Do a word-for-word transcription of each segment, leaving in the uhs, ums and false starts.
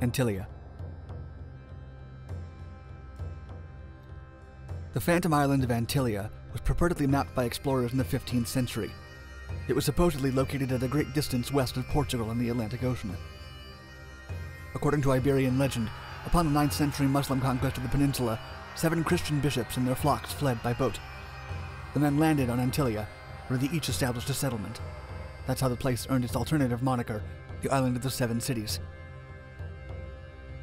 Antilia. The phantom island of Antilia was purportedly mapped by explorers in the fifteenth century. It was supposedly located at a great distance west of Portugal in the Atlantic Ocean. According to Iberian legend, upon the ninth century Muslim conquest of the peninsula, seven Christian bishops and their flocks fled by boat. The men landed on Antilia, where they each established a settlement. That's how the place earned its alternative moniker, the Island of the Seven Cities.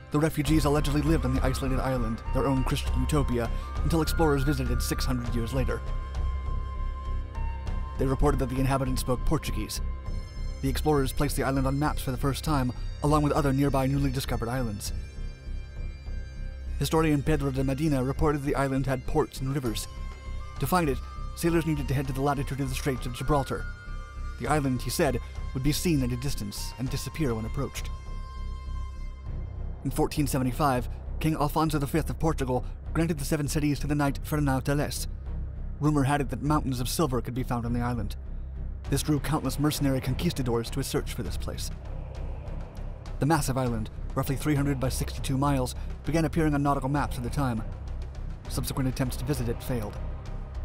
The refugees allegedly lived on the isolated island, their own Christian utopia, until explorers visited six hundred years later. They reported that the inhabitants spoke Portuguese. The explorers placed the island on maps for the first time, along with other nearby newly discovered islands. Historian Pedro de Medina reported the island had ports and rivers. To find it, sailors needed to head to the latitude of the Straits of Gibraltar. The island, he said, would be seen at a distance and disappear when approached. In fourteen seventy-five, King Alfonso the Fifth of Portugal granted the Seven Cities to the knight Ferdinand de Les. Rumor had it that mountains of silver could be found on the island. This drew countless mercenary conquistadors to a search for this place. The massive island, roughly three hundred by sixty-two miles, began appearing on nautical maps at the time. Subsequent attempts to visit it failed.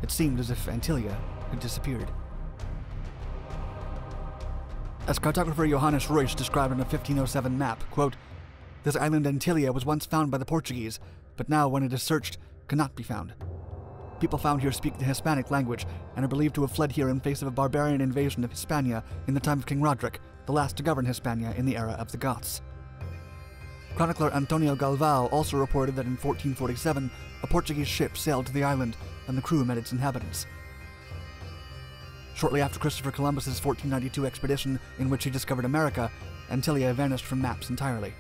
It seemed as if Antilia had disappeared. As cartographer Johannes Reusch described in a fifteen oh seven map, quote, "This island Antilia was once found by the Portuguese, but now, when it is searched, cannot be found. People found here speak the Hispanic language, and are believed to have fled here in face of a barbarian invasion of Hispania in the time of King Roderick, the last to govern Hispania in the era of the Goths." Chronicler Antonio Galvao also reported that in fourteen forty-seven, a Portuguese ship sailed to the island, and the crew met its inhabitants. Shortly after Christopher Columbus's fourteen ninety-two expedition, in which he discovered America, Antilia vanished from maps entirely.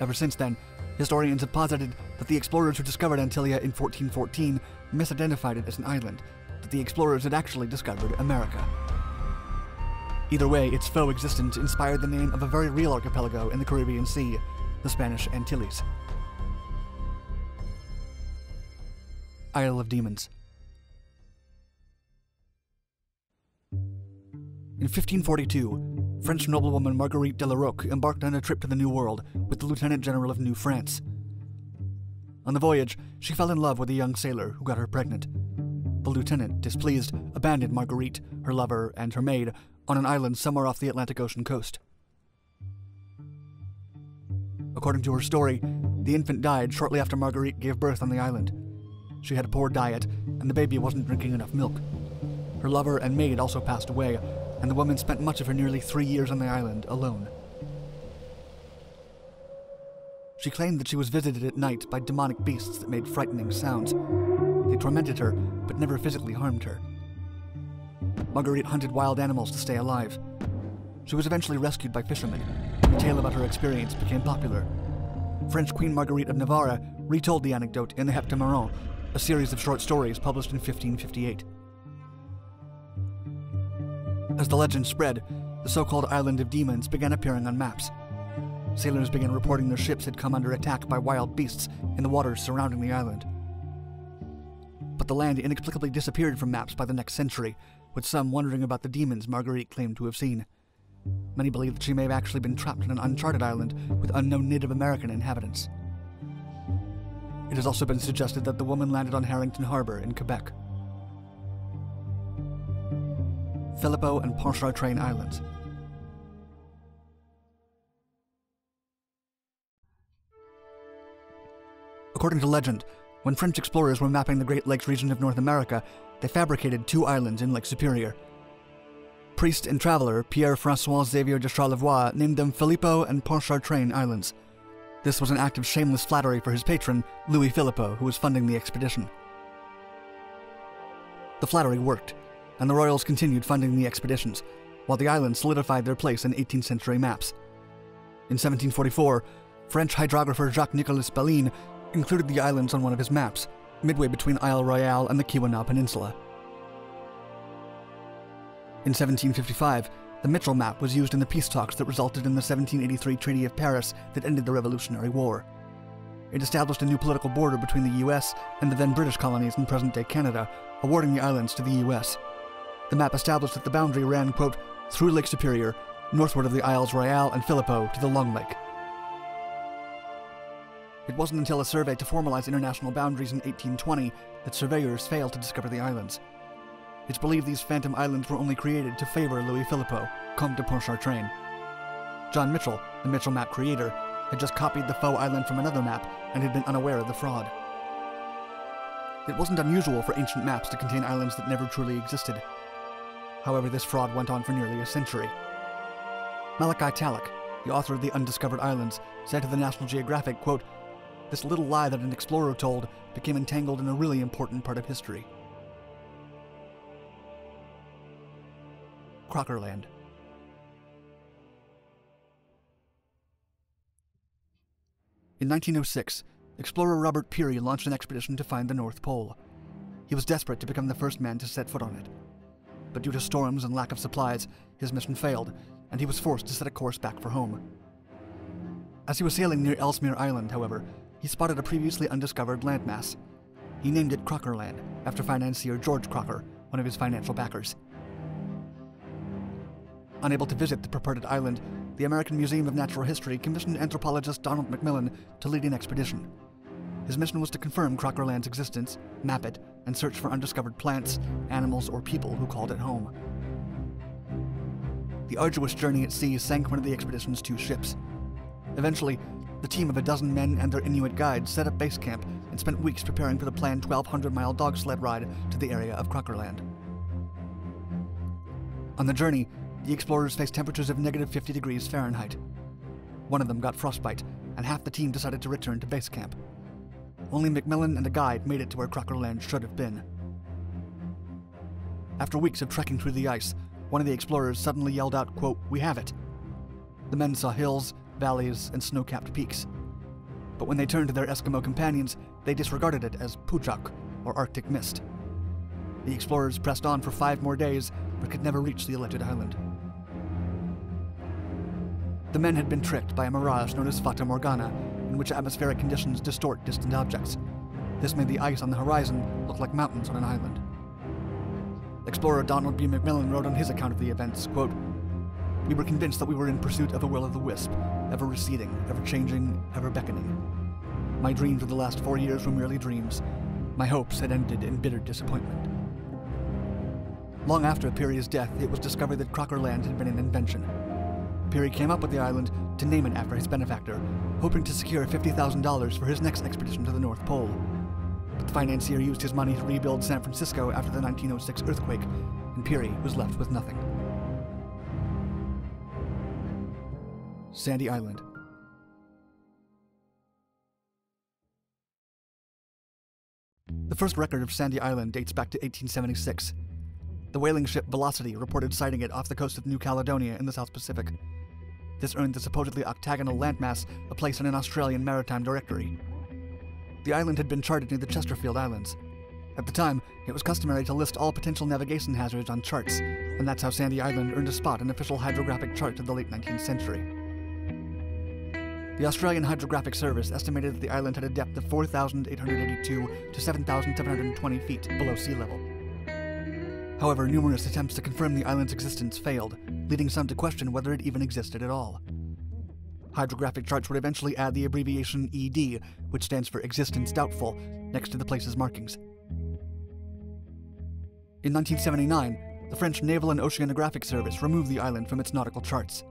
Ever since then, historians have posited that the explorers who discovered Antilia in fourteen fourteen misidentified it as an island, that the explorers had actually discovered America. Either way, its faux existence inspired the name of a very real archipelago in the Caribbean Sea, the Spanish Antilles. Isle of Demons. In fifteen forty-two, French noblewoman Marguerite de La Rocque embarked on a trip to the New World with the Lieutenant General of New France. On the voyage, she fell in love with a young sailor who got her pregnant. The lieutenant, displeased, abandoned Marguerite, her lover, and her maid on an island somewhere off the Atlantic Ocean coast. According to her story, the infant died shortly after Marguerite gave birth on the island. She had a poor diet, and the baby wasn't drinking enough milk. Her lover and maid also passed away, and the woman spent much of her nearly three years on the island alone. She claimed that she was visited at night by demonic beasts that made frightening sounds. They tormented her, but never physically harmed her. Marguerite hunted wild animals to stay alive. She was eventually rescued by fishermen. The tale about her experience became popular. French Queen Marguerite of Navarre retold the anecdote in the Heptaméron, a series of short stories published in fifteen fifty-eight. As the legend spread, the so-called Island of Demons began appearing on maps. Sailors began reporting their ships had come under attack by wild beasts in the waters surrounding the island. But the land inexplicably disappeared from maps by the next century, with some wondering about the demons Marguerite claimed to have seen. Many believe that she may have actually been trapped on an uncharted island with unknown Native American inhabitants. It has also been suggested that the woman landed on Harrington Harbour in Quebec. Philippot and Pontchartrain Islands. According to legend, when French explorers were mapping the Great Lakes region of North America, they fabricated two islands in Lake Superior. Priest and traveler Pierre-Francois Xavier de Charlevoix named them Philippot and Pontchartrain Islands. This was an act of shameless flattery for his patron, Louis Philippot, who was funding the expedition. The flattery worked, and the royals continued funding the expeditions, while the islands solidified their place in eighteenth century maps. In seventeen forty-four, French hydrographer Jacques-Nicolas Bellin included the islands on one of his maps, midway between Isle Royale and the Keweenaw Peninsula. In seventeen fifty-five, the Mitchell map was used in the peace talks that resulted in the seventeen eighty-three Treaty of Paris that ended the Revolutionary War. It established a new political border between the U S and the then British colonies in present-day Canada, awarding the islands to the U S The map established that the boundary ran, quote, through Lake Superior, northward of the Isles Royale and Philippeaux to the Long Lake. It wasn't until a survey to formalize international boundaries in eighteen twenty that surveyors failed to discover the islands. It's believed these phantom islands were only created to favor Louis Philippot, Comte de Pontchartrain. John Mitchell, the Mitchell map creator, had just copied the faux island from another map and had been unaware of the fraud. It wasn't unusual for ancient maps to contain islands that never truly existed. However, this fraud went on for nearly a century. Malachi Tallack, the author of The Undiscovered Islands, said to the National Geographic, quote, this little lie that an explorer told became entangled in a really important part of history. Crocker Land. In nineteen oh six, explorer Robert Peary launched an expedition to find the North Pole. He was desperate to become the first man to set foot on it. But due to storms and lack of supplies, his mission failed, and he was forced to set a course back for home. As he was sailing near Ellesmere Island, however, he spotted a previously undiscovered landmass. He named it Crocker Land, after financier George Crocker, one of his financial backers. Unable to visit the purported island, the American Museum of Natural History commissioned anthropologist Donald MacMillan to lead an expedition. His mission was to confirm Crocker Land's existence, map it, and search for undiscovered plants, animals, or people who called it home. The arduous journey at sea sank one of the expedition's two ships. Eventually, the team of a dozen men and their Inuit guide set up base camp and spent weeks preparing for the planned twelve hundred mile dog sled ride to the area of Crocker Land. On the journey, the explorers faced temperatures of negative fifty degrees Fahrenheit. One of them got frostbite, and half the team decided to return to base camp. Only MacMillan and a guide made it to where Crocker Land should have been. After weeks of trekking through the ice, one of the explorers suddenly yelled out, quote, we have it. The men saw hills, valleys, and snow-capped peaks. But when they turned to their Eskimo companions, they disregarded it as puchak, or Arctic mist. The explorers pressed on for five more days, but could never reach the alleged island. The men had been tricked by a mirage known as Fata Morgana, in which atmospheric conditions distort distant objects. This made the ice on the horizon look like mountains on an island. Explorer Donald B. MacMillan wrote on his account of the events, quote, we were convinced that we were in pursuit of a will-o'-the-wisp, ever receding, ever changing, ever beckoning. My dreams of the last four years were merely dreams. My hopes had ended in bitter disappointment. Long after Peary's death, it was discovered that Crocker Land had been an invention. Peary came up with the island to name it after his benefactor, hoping to secure fifty thousand dollars for his next expedition to the North Pole. But the financier used his money to rebuild San Francisco after the nineteen oh six earthquake, and Peary was left with nothing. Sandy Island. The first record of Sandy Island dates back to eighteen seventy-six. The whaling ship Velocity reported sighting it off the coast of New Caledonia in the South Pacific. This earned the supposedly octagonal landmass a place in an Australian maritime directory. The island had been charted near the Chesterfield Islands. At the time, it was customary to list all potential navigation hazards on charts, and that's how Sandy Island earned a spot in official hydrographic charts of the late nineteenth century. The Australian Hydrographic Service estimated that the island had a depth of four thousand eight hundred eighty-two to seven thousand seven hundred twenty feet below sea level. However, numerous attempts to confirm the island's existence failed, leading some to question whether it even existed at all. Hydrographic charts would eventually add the abbreviation E D, which stands for Existence Doubtful, next to the place's markings. In nineteen seventy-nine, the French Naval and Oceanographic Service removed the island from its nautical charts.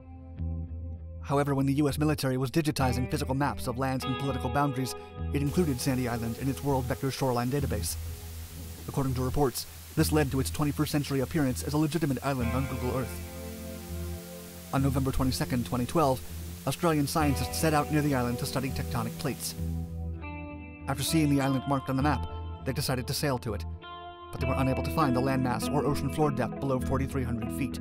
However, when the U S military was digitizing physical maps of lands and political boundaries, it included Sandy Island in its World Vector Shoreline database. According to reports, this led to its twenty-first century appearance as a legitimate island on Google Earth. On November twenty-second, twenty twelve, Australian scientists set out near the island to study tectonic plates. After seeing the island marked on the map, they decided to sail to it, but they were unable to find the landmass or ocean floor depth below four thousand three hundred feet.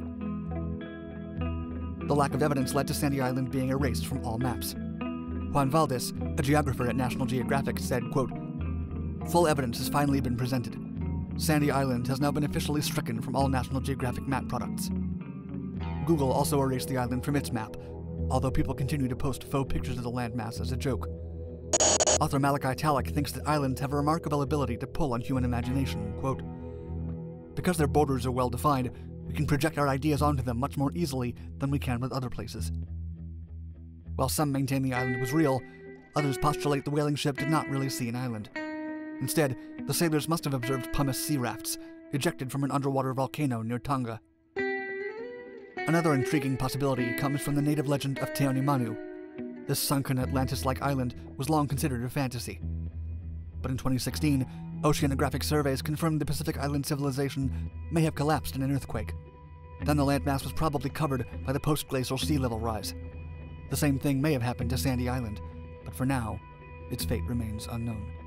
The lack of evidence led to Sandy Island being erased from all maps. Juan Valdez, a geographer at National Geographic, said, quote, full evidence has finally been presented. Sandy Island has now been officially stricken from all National Geographic map products. Google also erased the island from its map, although people continue to post faux pictures of the landmass as a joke. Author Malachi Tallack thinks that islands have a remarkable ability to pull on human imagination, quote, Because their borders are well defined, we can project our ideas onto them much more easily than we can with other places. While some maintain the island was real, others postulate the whaling ship did not really see an island. Instead, the sailors must have observed pumice sea rafts, ejected from an underwater volcano near Tonga. Another intriguing possibility comes from the native legend of Teonimanu. This sunken Atlantis-like island was long considered a fantasy. But in twenty sixteen, oceanographic surveys confirmed the Pacific Island civilization may have collapsed in an earthquake. Then the landmass was probably covered by the post-glacial sea level rise. The same thing may have happened to Sandy Island, but for now, its fate remains unknown.